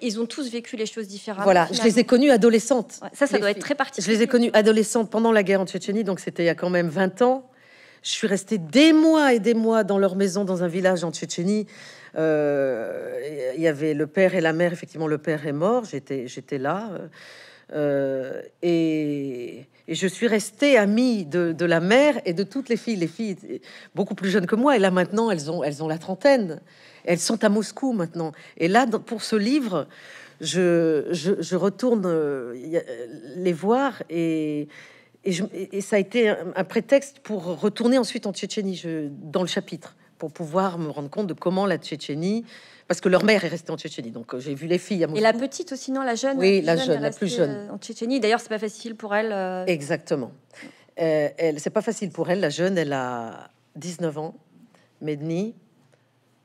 ils ont tous vécu les choses différemment. Voilà, finalement. Je les ai connues adolescentes. Ouais, ça doit être très particulier. Je les ai connues adolescentes pendant la guerre en Tchétchénie, donc c'était il y a quand même 20 ans. Je suis restée des mois et des mois dans leur maison, dans un village en Tchétchénie. Il y avait le père et la mère, effectivement, le père est mort, j'étais là. Et je suis restée amie de la mère et de toutes les filles. Les filles beaucoup plus jeunes que moi. Et là, maintenant, elles ont la trentaine. Elles sont à Moscou, maintenant. Et là, pour ce livre, je retourne les voir. Et ça a été un prétexte pour retourner ensuite en Tchétchénie, dans le chapitre, pour pouvoir me rendre compte de comment la Tchétchénie... Parce que leur mère est restée en Tchétchénie, donc j'ai vu les filles à Moscou. Et la petite aussi, non, la jeune? Oui, la plus jeune. En Tchétchénie, d'ailleurs, c'est pas facile pour elle. Exactement. C'est pas facile pour elle, la jeune, elle a 19 ans, Medni,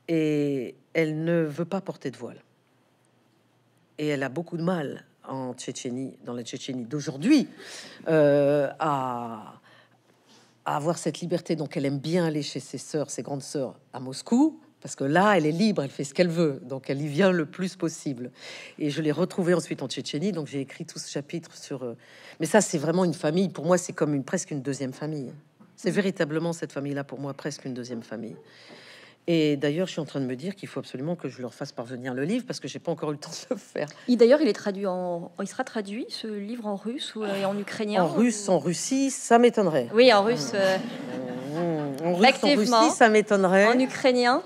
et elle ne veut pas porter de voile. Et elle a beaucoup de mal en Tchétchénie, dans la Tchétchénie d'aujourd'hui, à avoir cette liberté. Donc elle aime bien aller chez ses sœurs, ses grandes sœurs à Moscou. Parce que là, elle est libre, elle fait ce qu'elle veut. Donc, elle y vient le plus possible. Et je l'ai retrouvée ensuite en Tchétchénie. Donc, j'ai écrit tout ce chapitre sur... Mais ça, c'est vraiment une famille. Pour moi, c'est comme presque une deuxième famille. C'est véritablement cette famille-là, pour moi, presque une deuxième famille. Et d'ailleurs, je suis en train de me dire qu'il faut absolument que je leur fasse parvenir le livre, parce que j'ai pas encore eu le temps de le faire. D'ailleurs, il est traduit il sera traduit, ce livre, en russe ou en ukrainien? En russe, en Russie, ça m'étonnerait. Oui, en russe. En russe, en Russie, ça m'étonnerait. En ukrainien?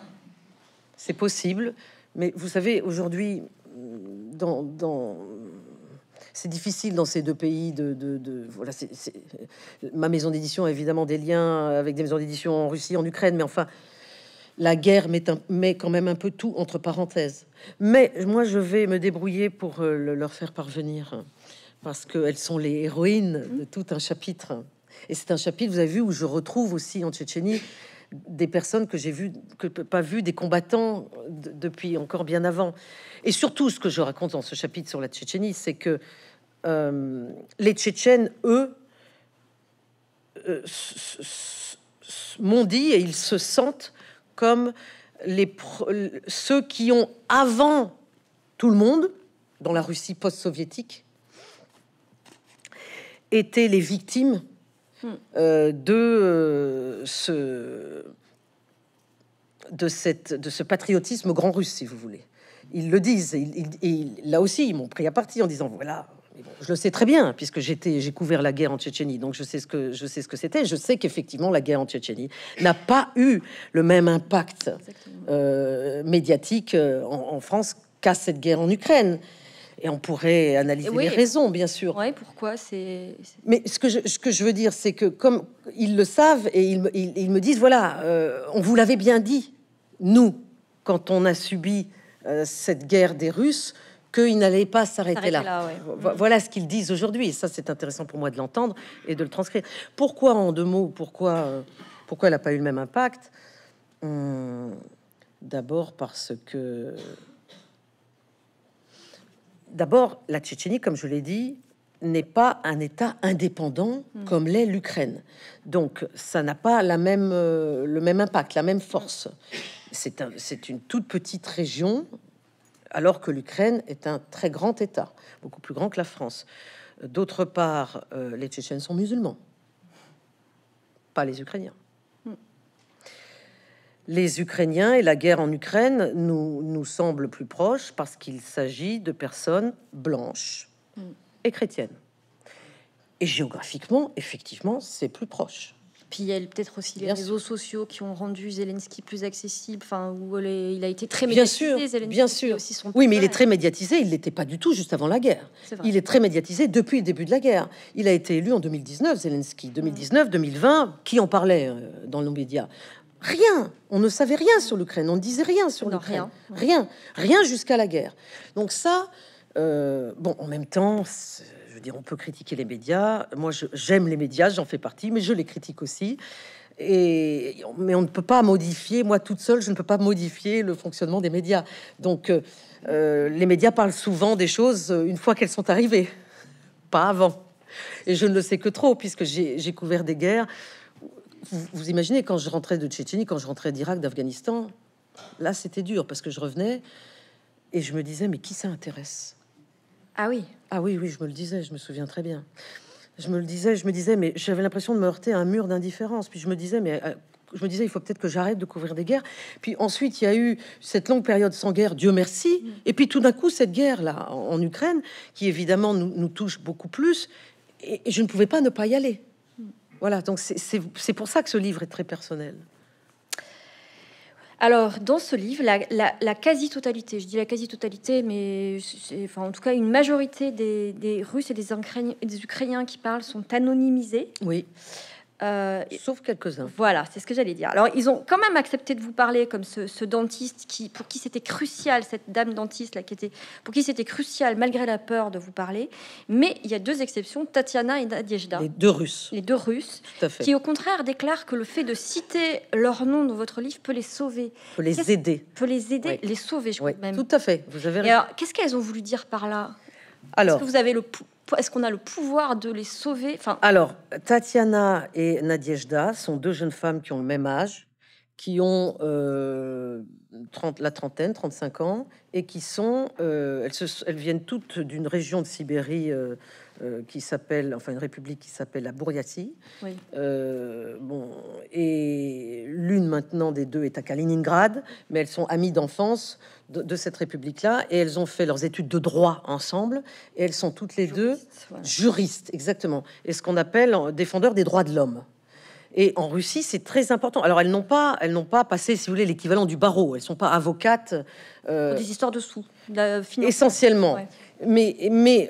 C'est possible, mais vous savez, aujourd'hui, c'est difficile dans ces deux pays. Voilà, ma maison d'édition a évidemment des liens avec des maisons d'édition en Russie, en Ukraine, mais enfin, la guerre met quand même un peu tout entre parenthèses. Mais moi, je vais me débrouiller pour leur faire parvenir, parce qu'elles sont les héroïnes de tout un chapitre. Et c'est un chapitre, vous avez vu, où je retrouve aussi en Tchétchénie des personnes que j'ai vues, des combattants depuis encore bien avant. Et surtout, ce que je raconte dans ce chapitre sur la Tchétchénie, c'est que les Tchétchènes, eux, m'ont dit, et ils se sentent comme ceux qui ont, avant tout le monde, dans la Russie post-soviétique, étaient les victimes de ce patriotisme grand russe, si vous voulez. Ils le disent, et là aussi, ils m'ont pris à partie en disant, voilà, mais bon, je le sais très bien, puisque j'ai couvert la guerre en Tchétchénie, donc je sais ce que c'était. Je sais qu'effectivement, la guerre en Tchétchénie n'a pas eu le même impact médiatique en France qu'à cette guerre en Ukraine. Et on pourrait analyser les raisons, bien sûr. Oui, pourquoi c'est... Mais ce que je veux dire, c'est que comme ils le savent, et ils me disent, voilà, on vous l'avait bien dit, nous, quand on a subi cette guerre des Russes, qu'ils n'allaient pas s'arrêter là. Ouais. Voilà ce qu'ils disent aujourd'hui. Et ça, c'est intéressant pour moi de l'entendre et de le transcrire. Pourquoi, en deux mots, pourquoi elle n'a pas eu le même impact? D'abord parce que... D'abord, la Tchétchénie, comme je l'ai dit, n'est pas un État indépendant comme l'est l'Ukraine. Donc, ça n'a pas le même impact, la même force. C'est une toute petite région, alors que l'Ukraine est un très grand État, beaucoup plus grand que la France. D'autre part, les Tchétchènes sont musulmans, pas les Ukrainiens. Les Ukrainiens et la guerre en Ukraine nous semblent plus proches parce qu'il s'agit de personnes blanches et chrétiennes. Et géographiquement, effectivement, c'est plus proche. Puis il y a peut-être aussi les réseaux sociaux qui ont rendu Zelensky plus accessible, enfin, où il a été très médiatisé. Bien sûr, Zelensky, bien sûr. Aussi son oui, mais il est très médiatisé, il ne l'était pas du tout juste avant la guerre. Il est très médiatisé depuis le début de la guerre. Il a été élu en 2019, Zelensky. 2019, 2020, qui en parlait dans nos médias? Rien, on ne savait rien sur l'Ukraine, on ne disait rien sur l'Ukraine, rien jusqu'à la guerre. Donc ça, bon, en même temps, je veux dire, on peut critiquer les médias. Moi, j'aime les médias, j'en fais partie, mais je les critique aussi. Mais on ne peut pas modifier, moi toute seule, je ne peux pas modifier le fonctionnement des médias. Donc, les médias parlent souvent des choses une fois qu'elles sont arrivées, pas avant. Et je ne le sais que trop, puisque j'ai couvert des guerres. Vous imaginez, quand je rentrais de Tchétchénie, quand je rentrais d'Irak, d'Afghanistan, là, c'était dur, parce que je revenais et je me disais, mais qui ça intéresse? Ah oui. Ah oui, oui, je me le disais, je me souviens très bien. Je me disais, mais j'avais l'impression de me heurter à un mur d'indifférence. Puis je me disais, il faut peut-être que j'arrête de couvrir des guerres. Puis ensuite, il y a eu cette longue période sans guerre, Dieu merci. Et puis tout d'un coup, cette guerre-là, en Ukraine, qui évidemment nous touche beaucoup plus, et je ne pouvais pas ne pas y aller. Voilà, donc c'est pour ça que ce livre est très personnel. Alors, dans ce livre, la quasi-totalité, je dis la quasi-totalité, mais enfin, en tout cas, une majorité des Russes et des Ukrainiens qui parlent sont anonymisés. Oui, sauf quelques-uns. Voilà, c'est ce que j'allais dire. Alors, ils ont quand même accepté de vous parler, comme ce dentiste pour qui c'était crucial, cette dame dentiste là, pour qui c'était crucial, malgré la peur, de vous parler. Mais il y a deux exceptions, Tatiana et Nadiezhda. Les deux Russes, tout à fait. Qui au contraire déclarent que le fait de citer leur nom dans votre livre peut les sauver. Peut les aider, oui. Les sauver, je crois même. Tout à fait, vous avez raison. Et alors, qu'est-ce qu'elles ont voulu dire par là? Alors, est-ce que vous avez est-ce qu'on a le pouvoir de les sauver? Enfin... Alors, Tatiana et Nadiezhda sont deux jeunes femmes qui ont le même âge, qui ont la trentaine, 35 ans, et qui sont... elles viennent toutes d'une région de Sibérie qui s'appelle... Enfin, une république qui s'appelle la Bourgati. Oui. Bon, et l'une maintenant des deux est à Kaliningrad, mais elles sont amies d'enfance de cette république-là, et elles ont fait leurs études de droit ensemble, et elles sont toutes les deux juristes, exactement, et ce qu'on appelle défendeurs des droits de l'homme. Et en Russie, c'est très important. Alors, elles n'ont pas passé, si vous voulez, l'équivalent du barreau. Elles ne sont pas avocates. Pour des histoires de sous, essentiellement. Ouais. Mais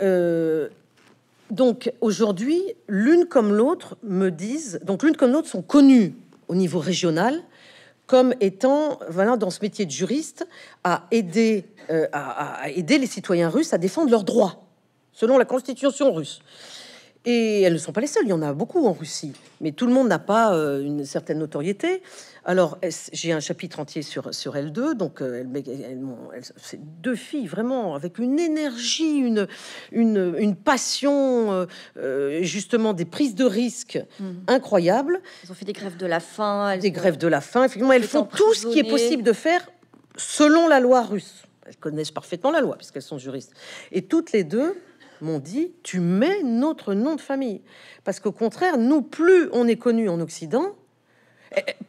donc aujourd'hui, l'une comme l'autre me disent. Donc l'une comme l'autre sont connues au niveau régional comme étant, voilà, dans ce métier de juriste, à aider les citoyens russes à défendre leurs droits selon la constitution russe. Et elles ne sont pas les seules, il y en a beaucoup en Russie, mais tout le monde n'a pas une certaine notoriété. Alors, j'ai un chapitre entier sur elles deux, donc c'est deux filles vraiment avec une énergie, une passion, justement des prises de risques incroyables. Elles ont fait des grèves de la faim. Effectivement, elles font tout ce qui est possible de faire selon la loi russe. Elles connaissent parfaitement la loi, puisqu'elles sont juristes. Et toutes les deux m'ont dit, tu mets notre nom de famille. Parce qu'au contraire, nous, plus on est connus en Occident,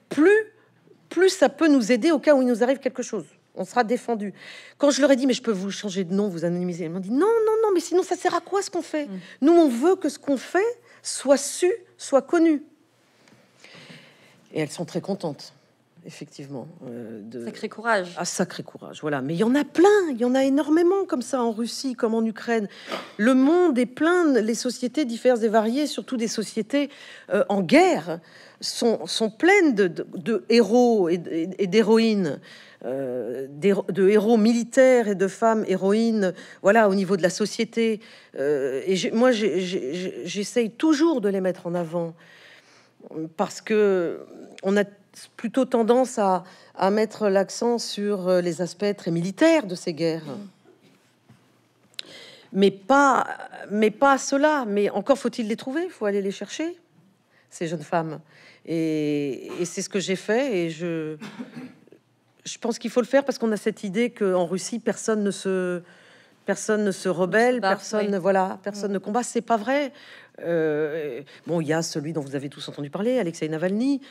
plus ça peut nous aider au cas où il nous arrive quelque chose. On sera défendu. Quand je leur ai dit, mais je peux vous changer de nom, vous anonymiser, ils m'ont dit, non, mais sinon ça sert à quoi ce qu'on fait? Nous, on veut que ce qu'on fait soit su, soit connu. Et elles sont très contentes. Effectivement, sacré courage. Ah, sacré courage, voilà. Mais il y en a plein, il y en a énormément comme ça en Russie, comme en Ukraine. Le monde est plein, les sociétés diverses et variées, surtout des sociétés en guerre, sont pleines de héros et d'héroïnes, de héros militaires et de femmes héroïnes, voilà, au niveau de la société. Moi, j'essaye toujours de les mettre en avant parce que on a plutôt tendance à mettre l'accent sur les aspects très militaires de ces guerres. Mais pas cela. Mais encore faut-il les trouver, il faut aller les chercher, ces jeunes femmes. Et c'est ce que j'ai fait. Et je pense qu'il faut le faire parce qu'on a cette idée qu'en Russie, personne ne se rebelle, personne ne combat. C'est pas vrai. Bon, il y a celui dont vous avez tous entendu parler, Alexei Navalny,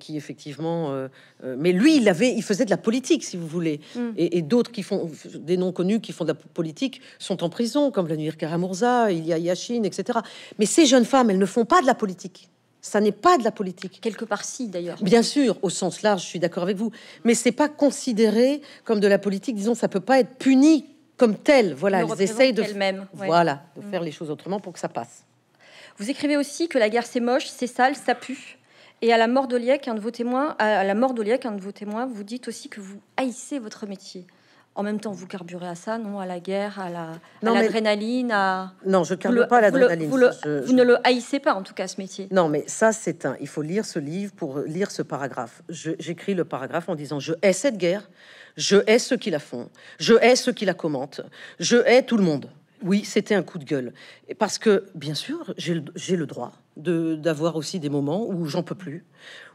qui effectivement, mais lui, il faisait de la politique, si vous voulez, et d'autres qui font des non connus, qui font de la politique, sont en prison, comme Vladimir Karamurza, il y a Yachine, etc. Mais ces jeunes femmes, elles ne font pas de la politique. Ça n'est pas de la politique. Quelque part, si, d'ailleurs. Bien sûr, au sens large, je suis d'accord avec vous, mais c'est pas considéré comme de la politique. Disons, ça peut pas être puni comme tel. Voilà, elles essayent de elles-mêmes, voilà, de faire les choses autrement pour que ça passe. Vous écrivez aussi que la guerre, c'est moche, c'est sale, ça pue. Et à la mort d'Oleh, un de vos témoins, vous dites aussi que vous haïssez votre métier. En même temps, vous carburez à ça, non? À la guerre, à l'adrénaline, à... Non, je carbure pas à l'adrénaline. Vous ne le haïssez pas, en tout cas, ce métier. Non, mais ça, il faut lire ce livre pour lire ce paragraphe. J'écris le paragraphe en disant, je hais cette guerre, je hais ceux qui la font, je hais ceux qui la commentent, je hais tout le monde. Oui, c'était un coup de gueule. Parce que, bien sûr, j'ai le droit d'avoir aussi des moments où j'en peux plus,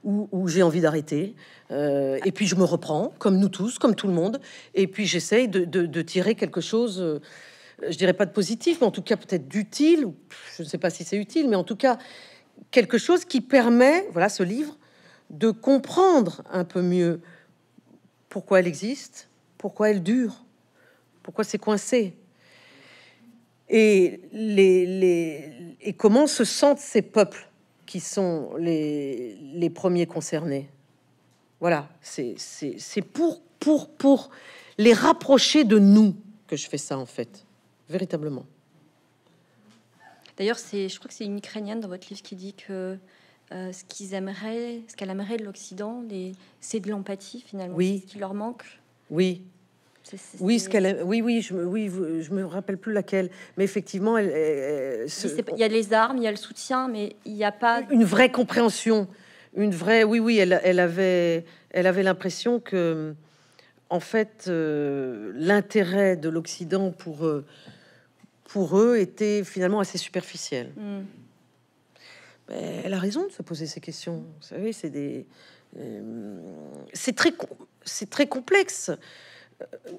où j'ai envie d'arrêter. Et puis, je me reprends, comme nous tous, comme tout le monde. Et puis, j'essaye de tirer quelque chose, je dirais pas de positif, mais en tout cas peut-être d'utile. Je ne sais pas si c'est utile, mais en tout cas, quelque chose qui permet, voilà, ce livre, de comprendre un peu mieux pourquoi elle existe, pourquoi elle dure, pourquoi c'est coincé. Et comment se sentent ces peuples qui sont les premiers concernés? Voilà, c'est pour les rapprocher de nous que je fais ça, en fait, véritablement. D'ailleurs, je crois que c'est une Ukrainienne dans votre livre qui dit que ce qu'elle aimerait de l'Occident, c'est de l'empathie, finalement. Oui. Ce qui leur manque. Oui. Oui, je me rappelle plus laquelle, mais effectivement, il y a les armes, il y a le soutien, mais il n'y a pas une vraie compréhension, une vraie. Oui, elle avait l'impression que, en fait, l'intérêt de l'Occident pour eux était finalement assez superficiel. Elle a raison de se poser ces questions. Vous savez, c'est très complexe.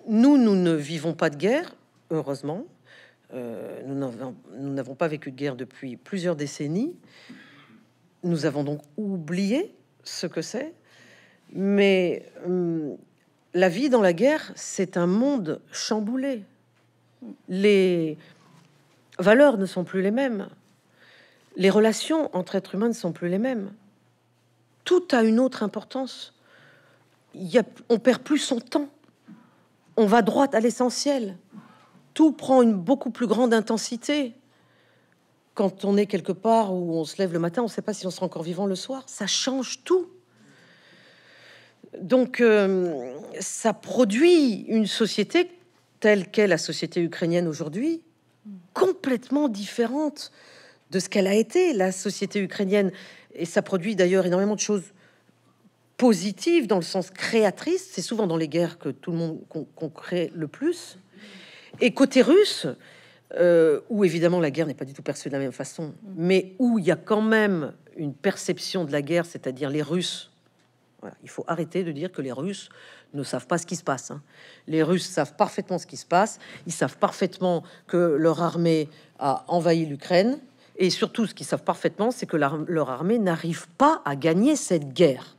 Nous ne vivons pas de guerre, heureusement. Nous n'avons pas vécu de guerre depuis plusieurs décennies. Nous avons donc oublié ce que c'est. Mais la vie dans la guerre, c'est un monde chamboulé. Les valeurs ne sont plus les mêmes. Les relations entre êtres humains ne sont plus les mêmes. Tout a une autre importance. On perd plus son temps. On va droit à l'essentiel. Tout prend une beaucoup plus grande intensité. Quand on est quelque part où on se lève le matin, on ne sait pas si on sera encore vivant le soir. Ça change tout. Donc, ça produit une société telle qu'est la société ukrainienne aujourd'hui, complètement différente de ce qu'elle a été, la société ukrainienne. Et ça produit d'ailleurs énormément de choses positives dans le sens créatrice. C'est souvent dans les guerres que tout le monde qu'on crée le plus. Et côté russe, où évidemment la guerre n'est pas du tout perçue de la même façon, mais où il y a quand même une perception de la guerre, c'est-à-dire les Russes. Voilà. Il faut arrêter de dire que les Russes ne savent pas ce qui se passe. Hein. Les Russes savent parfaitement ce qui se passe. Ils savent parfaitement que leur armée a envahi l'Ukraine. Et surtout, ce qu'ils savent parfaitement, c'est que leur armée n'arrive pas à gagner cette guerre.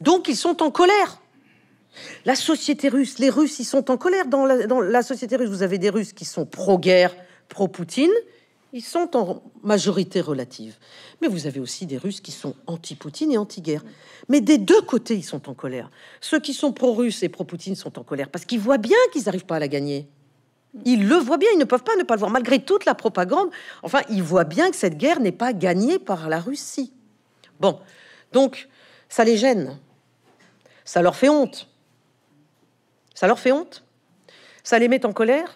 Donc, ils sont en colère. La société russe, les Russes, ils sont en colère. Dans la société russe, vous avez des Russes qui sont pro-guerre, pro-Poutine. Ils sont en majorité relative. Mais vous avez aussi des Russes qui sont anti-Poutine et anti-guerre. Mais des deux côtés, ils sont en colère. Ceux qui sont pro-Russes et pro-Poutine sont en colère parce qu'ils voient bien qu'ils n'arrivent pas à la gagner. Ils le voient bien, ils ne peuvent pas ne pas le voir. Malgré toute la propagande, enfin, ils voient bien que cette guerre n'est pas gagnée par la Russie. Bon, donc, ça les gêne. Ça leur fait honte. Ça leur fait honte. Ça les met en colère.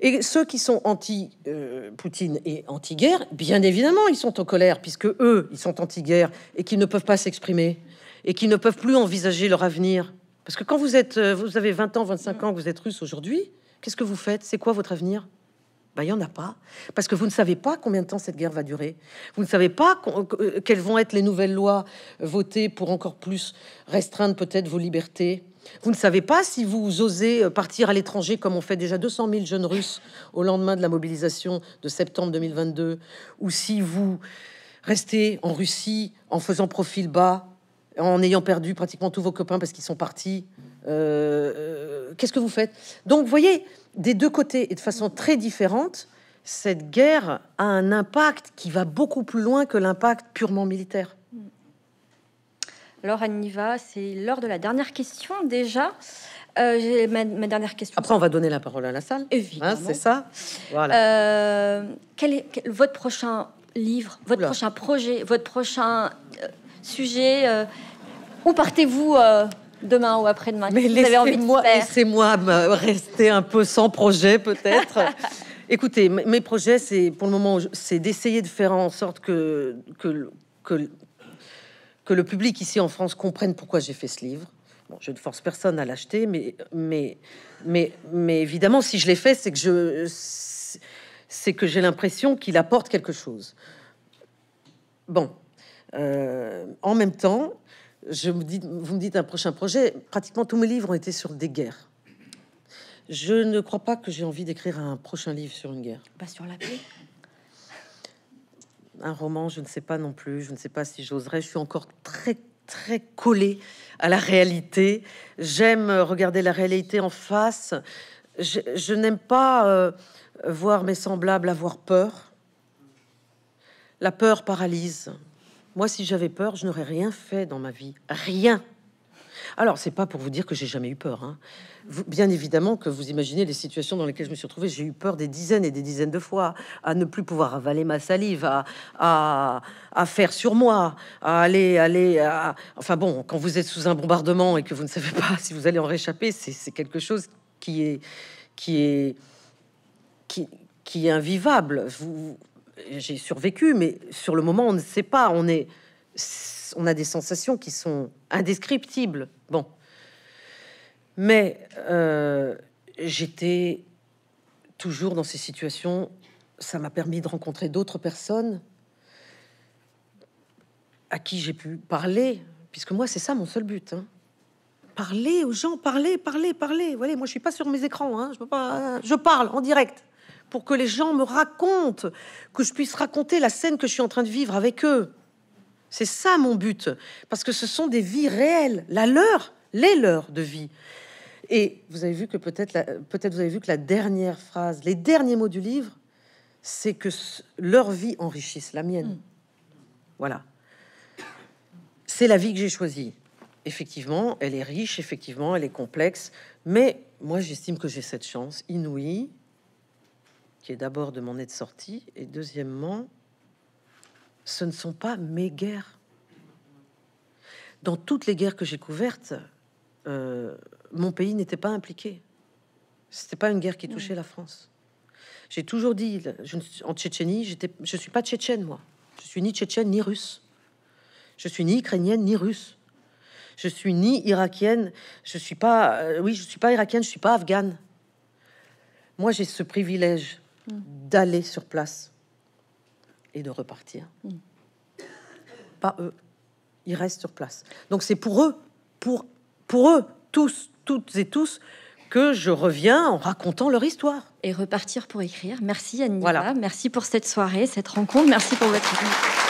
Et ceux qui sont anti-Poutine et anti-guerre, bien évidemment, ils sont en colère, puisque eux, ils sont anti-guerre et qu'ils ne peuvent pas s'exprimer et qu'ils ne peuvent plus envisager leur avenir. Parce que quand vous avez 20 ans, 25 ans, que vous êtes russe aujourd'hui, qu'est-ce que vous faites? C'est quoi votre avenir? Ben, il n'y en a pas. Parce que vous ne savez pas combien de temps cette guerre va durer. Vous ne savez pas quelles vont être les nouvelles lois votées pour encore plus restreindre peut-être vos libertés. Vous ne savez pas si vous osez partir à l'étranger, comme ont fait déjà 200 000 jeunes Russes au lendemain de la mobilisation de septembre 2022, ou si vous restez en Russie en faisant profil bas, en ayant perdu pratiquement tous vos copains parce qu'ils sont partis. Qu'est-ce que vous faites? Donc, vous voyez, des deux côtés et de façon très différente, cette guerre a un impact qui va beaucoup plus loin que l'impact purement militaire. Alors, Anne Nivat, c'est l'heure de la dernière question, déjà. J'ai ma dernière question. Après, on va donner la parole à la salle. Évidemment. Hein, c'est ça. Voilà. Quel est votre prochain livre, votre prochain projet, votre prochain sujet? Où partez-vous demain ou après-demain? Mais laissez-moi rester un peu sans projet, peut-être. Écoutez, mes projets, c'est pour le moment, c'est d'essayer de faire en sorte que le public ici en France comprenne pourquoi j'ai fait ce livre. Bon, je ne force personne à l'acheter, mais évidemment, si je l'ai fait, c'est que j'ai l'impression qu'il apporte quelque chose. Bon, en même temps, vous me dites un prochain projet. Pratiquement tous mes livres ont été sur des guerres. Je ne crois pas que j'ai envie d'écrire un prochain livre sur une guerre. Pas sur la paix. Un roman, je ne sais pas non plus. Je ne sais pas si j'oserais. Je suis encore très, très collée à la réalité. J'aime regarder la réalité en face. Je n'aime pas voir mes semblables avoir peur. La peur paralyse. Moi, si j'avais peur, je n'aurais rien fait dans ma vie. Rien. Alors, c'est pas pour vous dire que j'ai jamais eu peur. Hein. Bien évidemment que vous imaginez les situations dans lesquelles je me suis retrouvée. J'ai eu peur des dizaines et des dizaines de fois, à ne plus pouvoir avaler ma salive, à faire sur moi, à aller... Enfin bon, quand vous êtes sous un bombardement et que vous ne savez pas si vous allez en réchapper, c'est quelque chose qui est invivable. J'ai survécu, mais sur le moment, on ne sait pas. On a des sensations qui sont indescriptibles. Bon. Mais j'étais toujours dans ces situations. Ça m'a permis de rencontrer d'autres personnes à qui j'ai pu parler, puisque moi, c'est ça mon seul but. Hein. Parler aux gens, parler. Voilà, moi, je suis pas sur mes écrans. Hein. Je peux pas. Je parle en direct pour que les gens me racontent, que je puisse raconter la scène que je suis en train de vivre avec eux. C'est ça mon but, parce que ce sont des vies réelles, les leurs de vie. Et vous avez vu que peut-être vous avez vu que la dernière phrase, les derniers mots du livre, c'est que leur vie enrichisse la mienne. Voilà. C'est la vie que j'ai choisie. Effectivement, elle est riche, effectivement, elle est complexe, mais moi j'estime que j'ai cette chance inouïe, qui est d'abord de m'en être sortie, et deuxièmement, ce ne sont pas mes guerres. Dans toutes les guerres que j'ai couvertes, mon pays n'était pas impliqué. C'était pas une guerre qui touchait la France. J'ai toujours dit, en Tchétchénie, je ne suis pas tchétchène, moi. Je suis ni tchétchène, ni russe. Je suis ni ukrainienne, ni russe. Je suis ni irakienne. Je suis pas... oui, je suis pas irakienne, je suis pas afghane. Moi, j'ai ce privilège d'aller sur place et de repartir. Pas eux. Ils restent sur place. Donc c'est pour eux, tous, toutes et tous, que je reviens en racontant leur histoire. Et repartir pour écrire. Merci Anne Nivat, voilà. Merci pour cette soirée, cette rencontre. Merci pour votre...